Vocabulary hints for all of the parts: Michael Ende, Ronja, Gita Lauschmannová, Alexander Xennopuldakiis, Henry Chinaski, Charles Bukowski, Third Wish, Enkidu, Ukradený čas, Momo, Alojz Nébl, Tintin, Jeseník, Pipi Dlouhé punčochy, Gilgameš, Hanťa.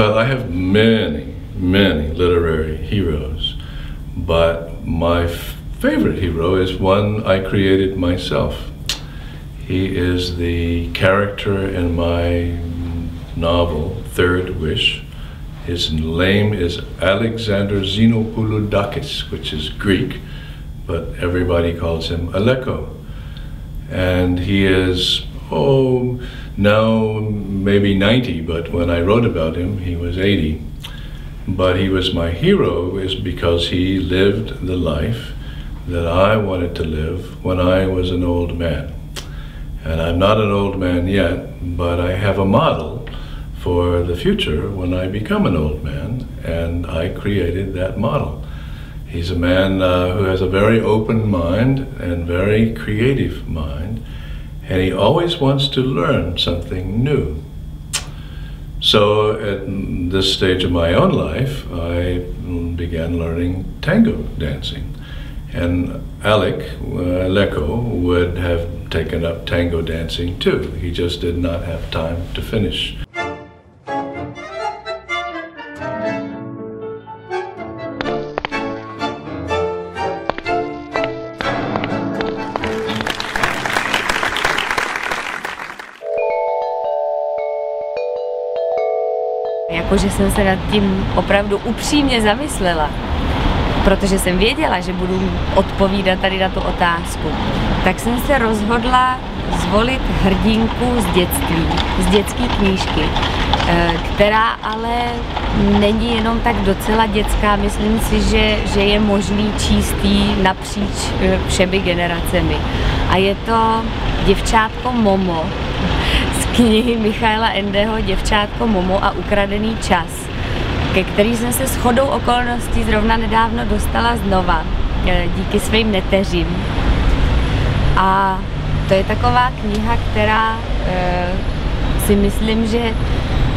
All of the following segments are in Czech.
Well, I have many, many literary heroes, but my favorite hero is one I created myself. He is the character in my novel, Third Wish. His name is Alexander Xennopuldakiis, which is Greek, but everybody calls him Aleko. And he is, oh, now maybe 90, but when I wrote about him, he was 80. But he was my hero is because he lived the life that I wanted to live when I was an old man. And I'm not an old man yet, but I have a model for the future when I become an old man, and I created that model. He's a man who has a very open mind and very creative mind, and he always wants to learn something new. So at this stage of my own life, I began learning tango dancing. And Aleko would have taken up tango dancing too. He just did not have time to finish. Jakože jsem se nad tím opravdu upřímně zamyslela, protože jsem věděla, že budu odpovídat tady na tu otázku, tak jsem se rozhodla zvolit hrdinku z dětství, z dětské knížky, která ale není jenom tak docela dětská. Myslím si, že je možný číst ji napříč všemi generacemi. A je to děvčátko Momo z knihy Michaela Endeho Děvčátko Momo a Ukradený čas, ke který jsem se shodou okolností zrovna nedávno dostala znova, díky svým neteřím. A to je taková kniha, která si myslím, že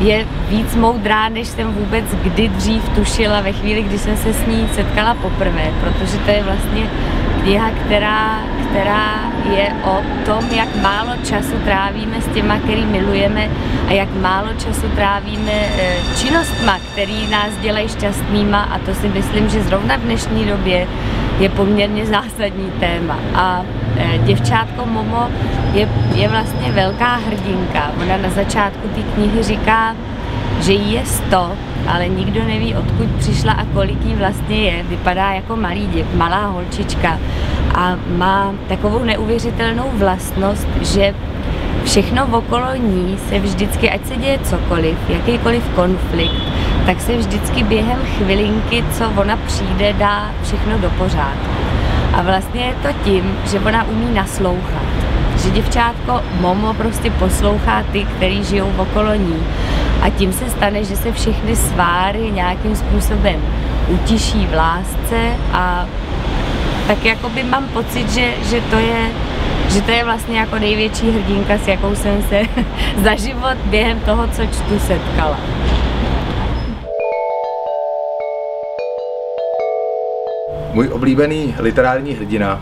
je víc moudrá, než jsem vůbec kdy dřív tušila ve chvíli, kdy jsem se s ní setkala poprvé, protože to je vlastně kniha, která je o tom, jak málo času trávíme s těma, který milujeme, a jak málo času trávíme činnostma, který nás dělají šťastnýma, a to si myslím, že zrovna v dnešní době je poměrně zásadní téma. A děvčátko Momo je vlastně velká hrdinka. Ona na začátku té knihy říká, že jí je 100, ale nikdo neví, odkud přišla a kolik jí vlastně je. Vypadá jako malá holčička a má takovou neuvěřitelnou vlastnost, že všechno okolo ní se vždycky, ať se děje cokoliv, jakýkoliv konflikt, tak se vždycky během chvilinky, co ona přijde, dá všechno do pořádku. A vlastně je to tím, že ona umí naslouchat. Že děvčátko Momo prostě poslouchá ty, který žijou okolo ní. A tím se stane, že se všechny sváry nějakým způsobem utiší v lásce, a tak jakoby mám pocit, že to je vlastně jako největší hrdinka, s jakou jsem se za život během toho, co čtu, setkala. Můj oblíbený literární hrdina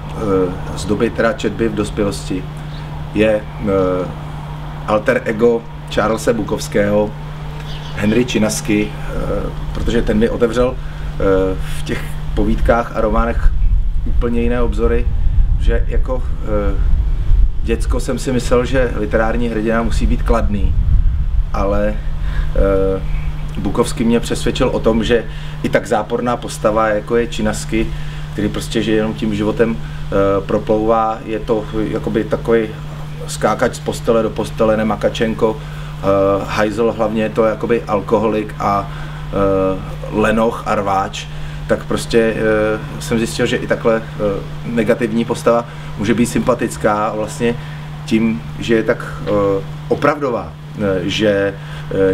z doby teda četby v dospělosti je alter ego Charlese Bukowského, Henry Chinaski, protože ten mi otevřel v těch povídkách a románech úplně jiné obzory, že jako děcko jsem si myslel, že literární hrdina musí být kladný, ale Bukowski mě přesvědčil o tom, že i tak záporná postava, jako je Chinaski, který prostě že jenom tím životem proplouvá, je to jakoby takový skákač z postele do postele, nemakačenko, hajzl, hlavně je to jakoby alkoholik a lenoch a rváč, tak prostě jsem zjistil, že i takhle negativní postava může být sympatická a vlastně tím, že je tak opravdová, že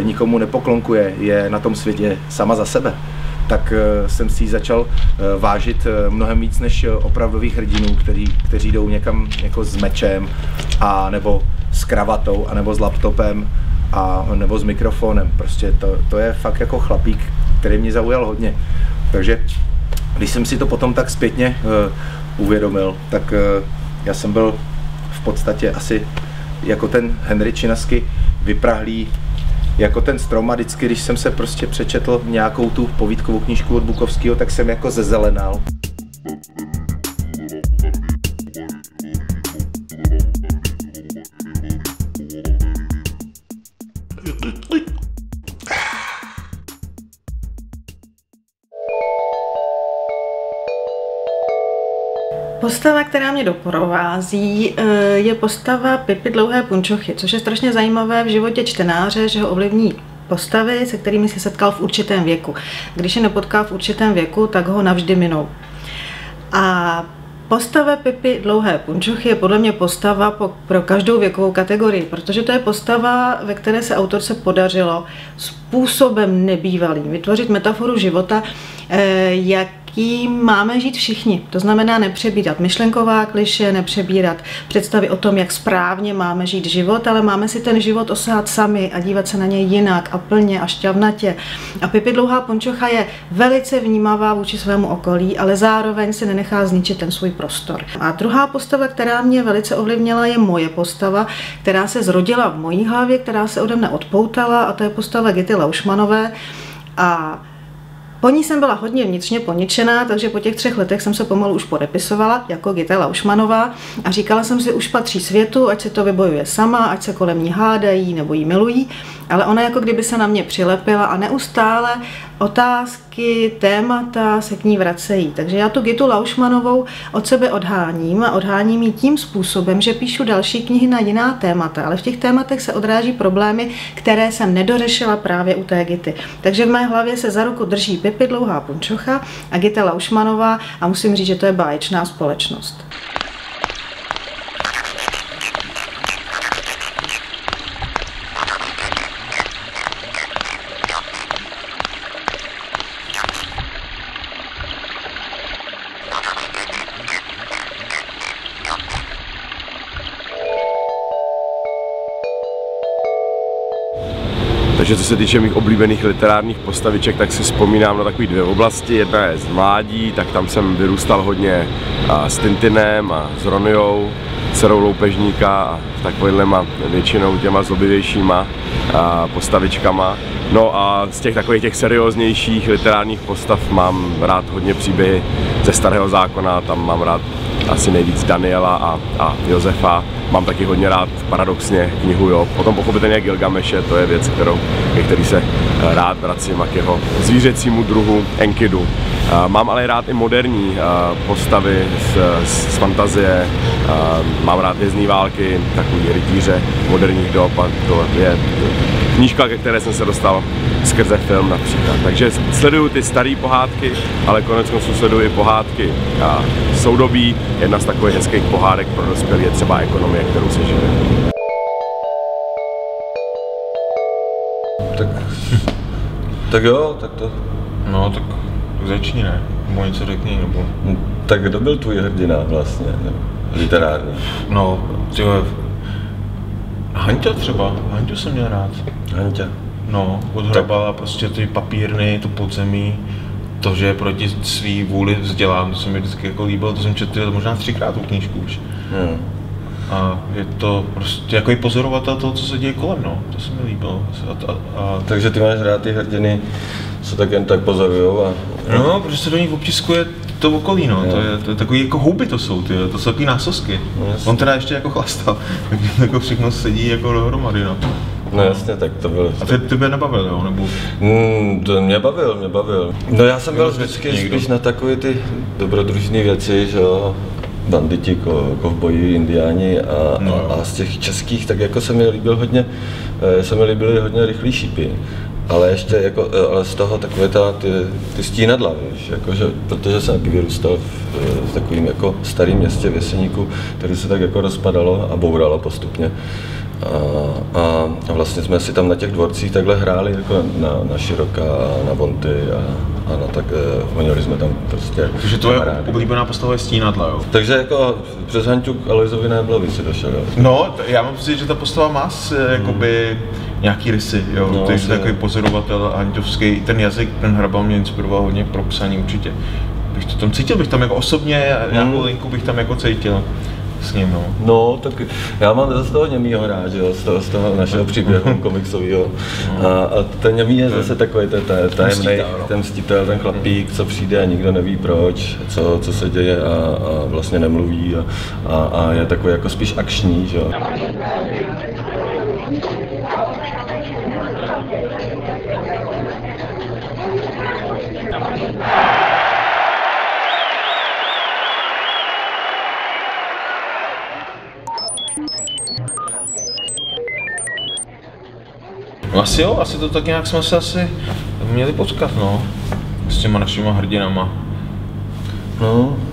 nikomu nepoklonkuje, je na tom světě sama za sebe, tak jsem si ji začal vážit mnohem víc než opravdových hrdinů, kteří jdou někam jako s mečem, a nebo s kravatou, a nebo s laptopem, a nebo s mikrofonem. Prostě to je fakt jako chlapík, který mě zaujal hodně. Takže když jsem si to potom tak zpětně uvědomil, tak já jsem byl v podstatě asi jako ten Henry Chinaski vyprahlý jako ten strom a vždycky, když jsem se prostě přečetl nějakou tu povídkovou knížku od Bukovského, tak jsem jako zezelenal. Postava, která mě doprovází, je postava Pipi Dlouhé punčochy, což je strašně zajímavé v životě čtenáře, že ho ovlivní postavy, se kterými se setkal v určitém věku. Když je nepotká v určitém věku, tak ho navždy minou. A postava Pipi Dlouhé punčochy je podle mě postava pro každou věkovou kategorii, protože to je postava, ve které se autorce podařilo způsobem nebývalým vytvořit metaforu života, jak tím máme žít všichni. To znamená nepřebírat myšlenková kliše, nepřebírat představy o tom, jak správně máme žít život, ale máme si ten život osát sami a dívat se na něj jinak a plně a šťavnatě. A Pipi Dlouhá punčocha je velice vnímavá vůči svému okolí, ale zároveň si nenechá zničit ten svůj prostor. A druhá postava, která mě velice ovlivnila, je moje postava, která se zrodila v mojí hlavě, která se ode mne odpoutala, a to je postava Gity Lauschmannové. A po ní jsem byla hodně vnitřně poničená, takže po těch 3 letech jsem se pomalu už podepisovala jako Gita Lauschmannová a říkala jsem si, už patří světu, ať se to vybojuje sama, ať se kolem ní hádají nebo jí milují, ale ona jako kdyby se na mě přilepila a neustále otázky, témata se k ní vracejí. Takže já tu Gitu Lauschmannovou od sebe odháním a odháním ji tím způsobem, že píšu další knihy na jiná témata, ale v těch tématech se odráží problémy, které jsem nedořešila právě u té Gity. Takže v mé hlavě se za ruku drží Pipi Dlouhá punčocha a Gita Lauschmannová a musím říct, že to je báječná společnost. Takže co se týče mých oblíbených literárních postaviček, tak si vzpomínám na takové 2 oblasti. Jedna je z mládí, tak tam jsem vyrůstal hodně s Tintinem a s Ronjou, dcerou loupežníka a takovýhlema většinou těma zlobivějšíma postavičkama. No a z těch takových těch serióznějších literárních postav mám rád hodně příběhy ze Starého zákona, tam mám rád asi nejvíc Daniela a Josefa. Mám taky hodně rád paradoxně knihu Job. Potom pochopitelně Gilgameše, to je věc, který se rád vracím k jeho zvířecímu druhu Enkidu. Mám ale rád i moderní postavy z fantazie, mám rád Vězný války, takový rytíře moderních dob, a to je knížka, ke které jsem se dostal skrze film například. Takže sleduju ty staré pohádky, ale koneckonců sleduju i pohádky soudobí. Jedna z takových hezkých pohádek pro dospělé je třeba Ekonomie, kterou se žije. Tak jo, tak to. No, tak začni, ne? Nebo něco řekni, nebo... No, tak kdo byl tvůj hrdina vlastně, literární? No, tyhle... Hanťa třeba, Hanťu jsem měl rád. Hanťa? No, odhrabala prostě ty papírny, to podzemí, to, že je proti svý vůli vzdělám, to se mi vždycky jako líbilo, to jsem četl možná 3krát tu knížku už. A je to prostě jako pozorovatel toho, co se děje kolem, no. To se mi líbilo. Takže ty máš rád ty hrdiny, co tak jen tak pozorujou a... No, protože se do nich obtiskuje to okolí, no. To je takový jako houby to jsou, ty, to jsou takový násosky. Yes. On teda ještě jako chlastal, takže jako všechno sedí jako dohromady, no. No jasně, tak to bylo. A tebe nebavil, jo? Nebo... To mě bavil. No já jsem byl vždycky spíš na takové ty dobrodružné věci, že jo. Banditi, kovboji, indiáni a z těch českých, tak jako se mi líbily hodně Rychlý šípy. Ale ještě jako, ale z toho takové ty stínadla, víš, jakože, protože jsem taky vyrůstal v takovým jako starém městě v Jeseníku, které se tak jako rozpadalo a bouralo postupně. A vlastně jsme si tam na těch dvorcích takhle hráli jako na široká, na bonty a na tak honili jsme tam prostě. Takže to je oblíbená postava je stínadla, jo? Takže jako přes Hanťu k Alojzovi Néblovi si došel, jo? No, já mám pocit, že ta postava má jakoby nějaký rysy, jo? No, takže takový pozorovatel hanťovský, ten jazyk, ten Hrabal mě inspiroval hodně pro psaní určitě. Bych to tam cítil, bych tam jako osobně, nějakou linku bych tam jako cítil. s ním, no. No, tak já mám zase toho němýho rád, že jo, z toho našeho příběhu komiksového. A ten němý je zase takový tajemný, ten mstitel, ten chlapík, co přijde a nikdo neví proč, co se děje a vlastně nemluví a je takový jako spíš akční, že jo. Asi jo, asi to tak nějak jsme se asi měli potkat, no, s těma našima hrdinama. No.